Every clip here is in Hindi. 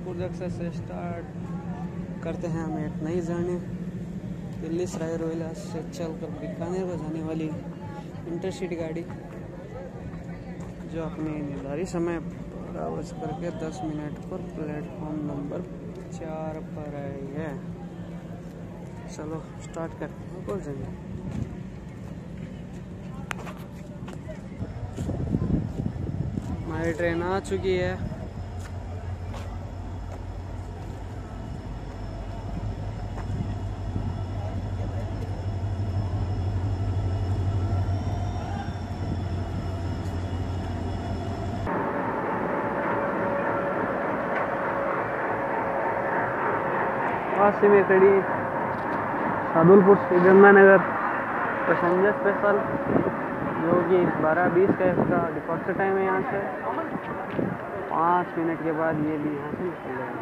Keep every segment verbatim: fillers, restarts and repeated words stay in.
सादुलपुर जंक्शन से स्टार्ट करते हैं हम एक नई जर्नी दिल्ली सराय रोहिला से चलकर बीकानेर को जाने वाली इंटरसिटी गाड़ी, जो अपने निर्धारित समय पूरा वर्ष करके दस मिनट पर प्लेटफॉर्म नंबर चार पर आई है। चलो स्टार्ट करते हैं और जाएंगे। हमारी ट्रेन आ चुकी है। पास में खड़ी सादुलपुर से जयनगर पैसेंजर स्पेशल, जो कि बारह बीस का इसका डिपार्चर टाइम है। यहाँ से पाँच मिनट के बाद ये भी यहाँ से निकल जाएगा।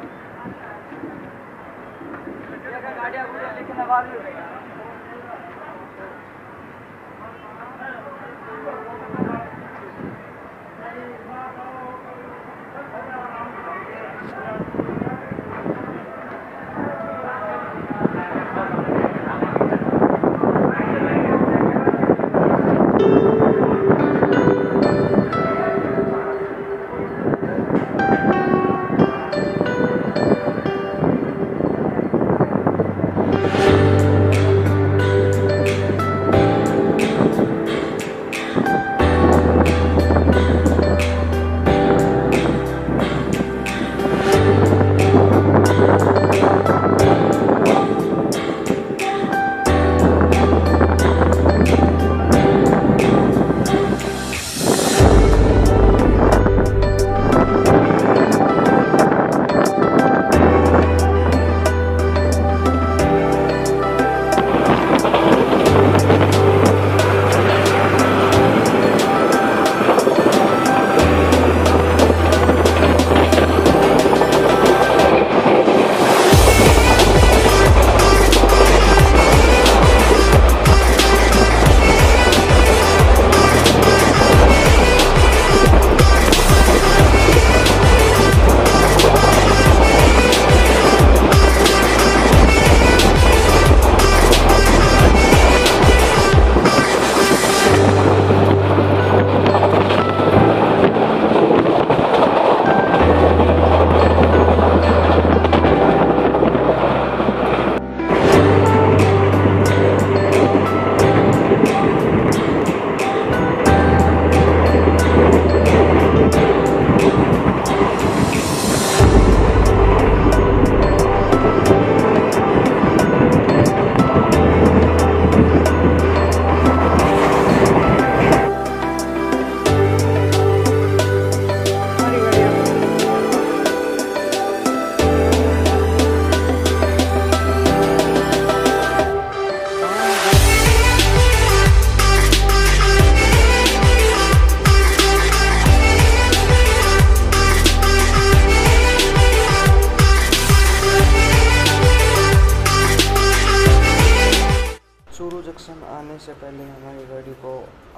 से पहले हमारी गाड़ी को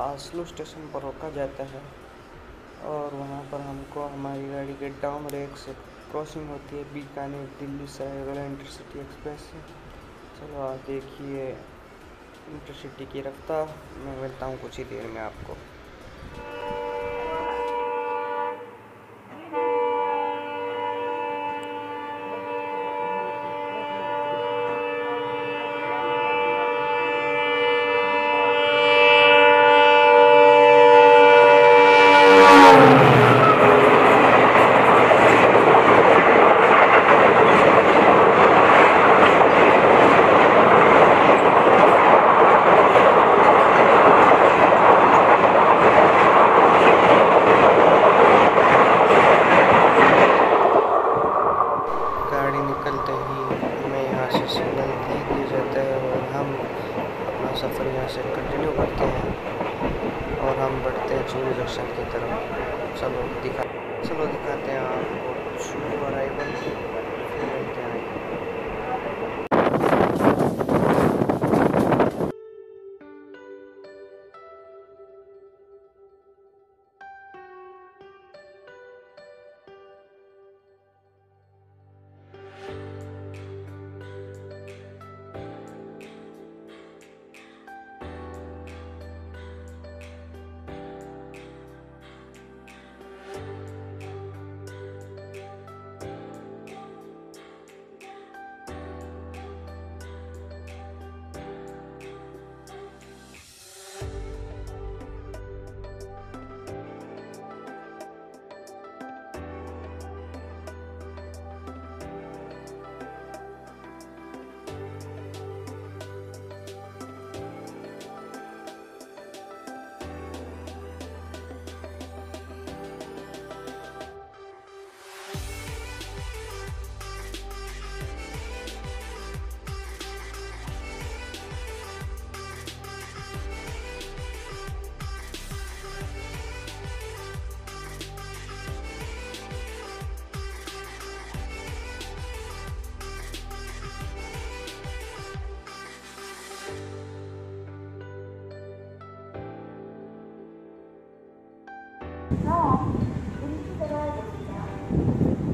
आसलो स्टेशन पर रोका जाता है और वहां पर हमको हमारी गाड़ी के डाउन रेक से क्रॉसिंग होती है बीकानेर दिल्ली सराय रोहिला इंटरसिटी एक्सप्रेस से। चलो आप देखिए इंटरसिटी की रफ्तार, मैं मिलता हूँ कुछ ही देर में आपको। सफ़र यहाँ से कंटिन्यू करते हैं और हम बढ़ते हैं चूरू जंक्शन की तरफ। चलो दिखा चलो दिखाते हैं आपको Churu arrival. from Delhi Sarai Rohilla.